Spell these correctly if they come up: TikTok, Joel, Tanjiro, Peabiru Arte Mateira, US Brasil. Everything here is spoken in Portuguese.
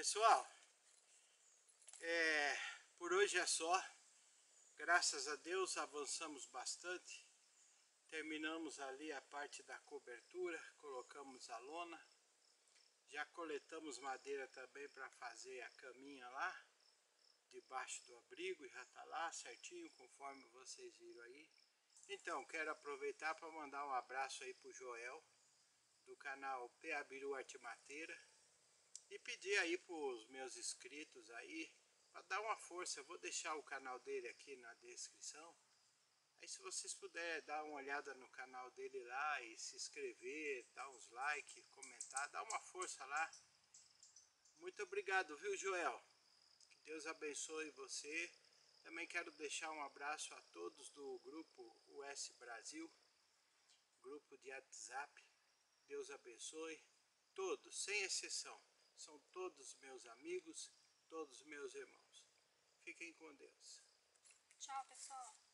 Pessoal, por hoje é só. Graças a Deus avançamos bastante. Terminamos ali a parte da cobertura, colocamos a lona. Já coletamos madeira também para fazer a caminha lá, debaixo do abrigo, e já está lá certinho, conforme vocês viram aí. Então, quero aproveitar para mandar um abraço aí para o Joel, do canal Peabiru Arte Mateira, e pedir aí para os meus inscritos aí, para dar uma força. Eu vou deixar o canal dele aqui na descrição. Aí se vocês puderem dar uma olhada no canal dele lá e se inscrever, dar uns likes, comentar, dar uma força lá. Muito obrigado, viu, Joel? Que Deus abençoe você. Também quero deixar um abraço a todos do grupo US Brasil, grupo de WhatsApp. Deus abençoe todos, sem exceção. São todos meus amigos, todos meus irmãos. Fiquem com Deus. Tchau, pessoal.